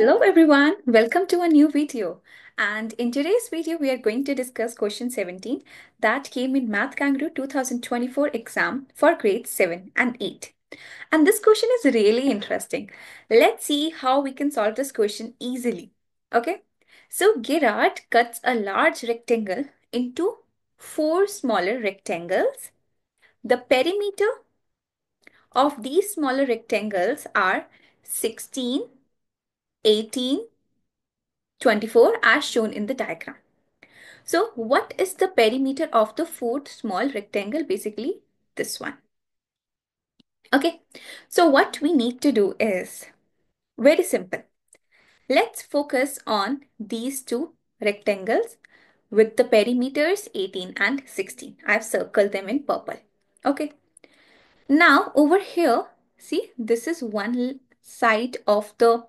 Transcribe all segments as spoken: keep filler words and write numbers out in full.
Hello everyone, welcome to a new video. And in today's video, we are going to discuss question seventeen that came in Math Kangaroo two thousand twenty-four exam for grades seven and eight. And this question is really interesting. Let's see how we can solve this question easily. Okay, so Gerard cuts a large rectangle into four smaller rectangles. The perimeter of these smaller rectangles are sixteen, eighteen, twenty-four as shown in the diagram. So what is the perimeter of the fourth small rectangle? Basically this one. Okay, so what we need to do is very simple. Let's focus on these two rectangles with the perimeters eighteen and sixteen. I've circled them in purple. Okay, now over here, see, this is one side of the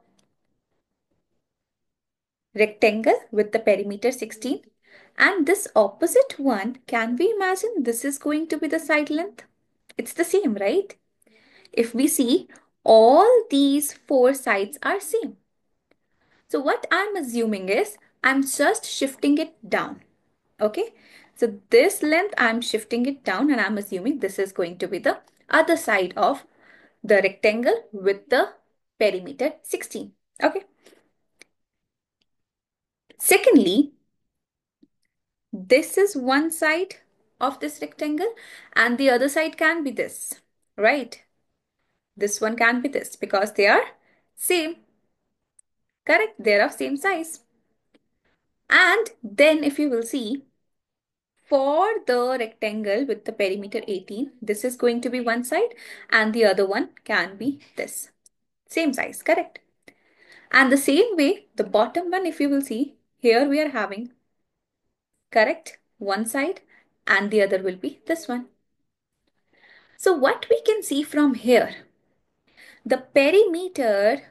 rectangle with the perimeter sixteen, and this opposite one, can we imagine this is going to be the side length? It's the same, right? If we see, all these four sides are same. So what I'm assuming is I'm just shifting it down. Okay, so this length I'm shifting it down, and I'm assuming this is going to be the other side of the rectangle with the perimeter sixteen. Okay. Secondly, this is one side of this rectangle and the other side can be this, right? This one can be this because they are same, correct? They are of same size. And then if you will see, for the rectangle with the perimeter eighteen, this is going to be one side and the other one can be this, same size, correct? And the same way, the bottom one, if you will see, here we are having, correct, one side and the other will be this one. So what we can see from here, the perimeter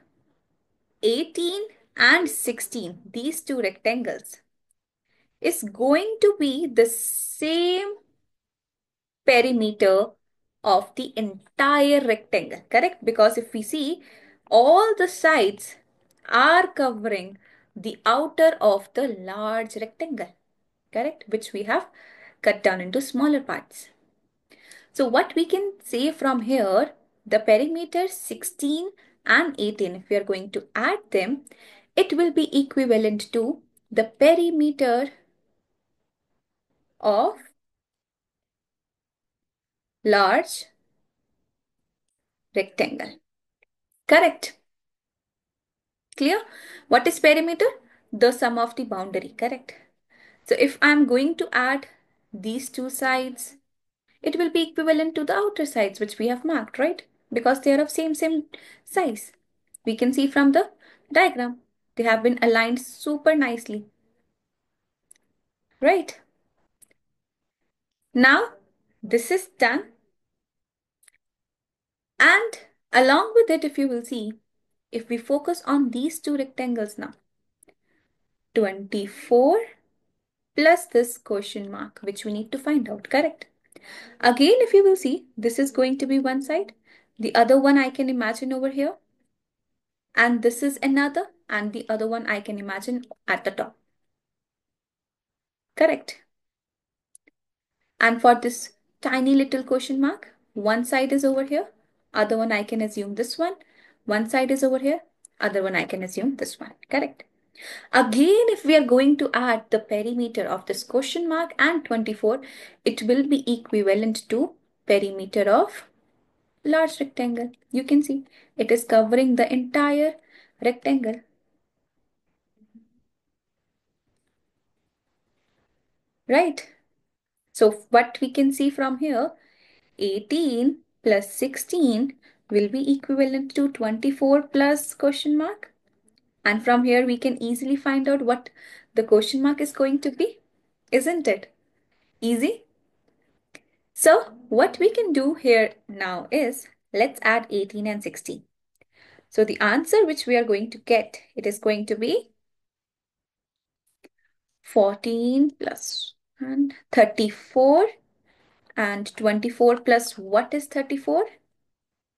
eighteen and sixteen, these two rectangles, is going to be the same perimeter of the entire rectangle, correct? Because if we see, all the sides are covering the outer of the large rectangle, correct? Which we have cut down into smaller parts. So what we can say from here, the perimeter sixteen and eighteen, if we are going to add them, it will be equivalent to the perimeter of large rectangle, correct? Clear? What is perimeter? The sum of the boundary, correct? So if I'm going to add these two sides, it will be equivalent to the outer sides which we have marked, right? Because they are of same same size. We can see from the diagram, they have been aligned super nicely, right? Now this is done, and along with it, if you will see, if we focus on these two rectangles now, twenty-four plus this question mark, which we need to find out, correct? Again, if you will see, this is going to be one side. The other one I can imagine over here. And this is another, and the other one I can imagine at the top, correct? And for this tiny little question mark, one side is over here, other one I can assume this one. One side is over here, other one I can assume this one, correct? Again, if we are going to add the perimeter of this question mark and twenty-four, it will be equivalent to perimeter of large rectangle. You can see it is covering the entire rectangle. Right? So what we can see from here, eighteen plus sixteen will be equivalent to twenty-four plus question mark. And from here, we can easily find out what the question mark is going to be. Isn't it? Easy. So what we can do here now is, let's add eighteen and sixteen. So the answer which we are going to get, it is going to be fourteen plus and thirty-four and twenty-four plus what is thirty-four?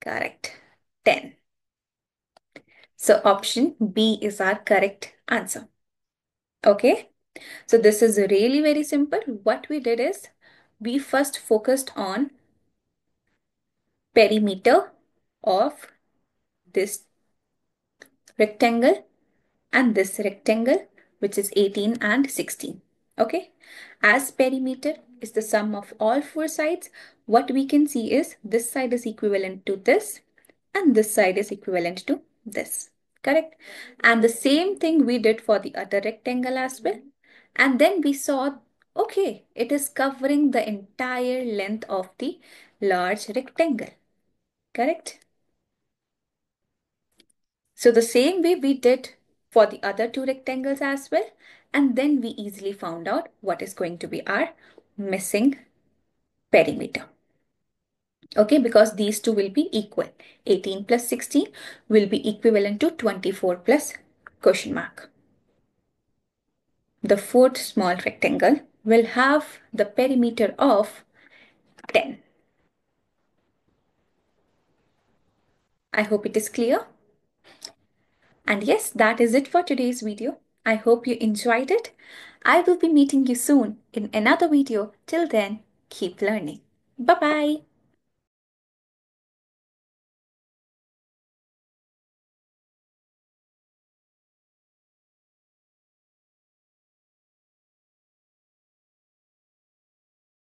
Correct, ten. So option B is our correct answer. Okay, so this is really very simple. What we did is we first focused on perimeter of this rectangle and this rectangle, which is eighteen and sixteen. Okay, as perimeter is the sum of all four sides, what we can see is this side is equivalent to this and this side is equivalent to this. Correct? And the same thing we did for the other rectangle as well. And then we saw, okay, it is covering the entire length of the large rectangle. Correct? So the same way we did for the other two rectangles as well. And then we easily found out what is going to be our missing perimeter. Okay, because these two will be equal. eighteen plus sixteen will be equivalent to twenty-four plus question mark. The fourth small rectangle will have the perimeter of ten. I hope it is clear. And yes, that is it for today's video. I hope you enjoyed it. I will be meeting you soon in another video. Till then, keep learning. Bye-bye.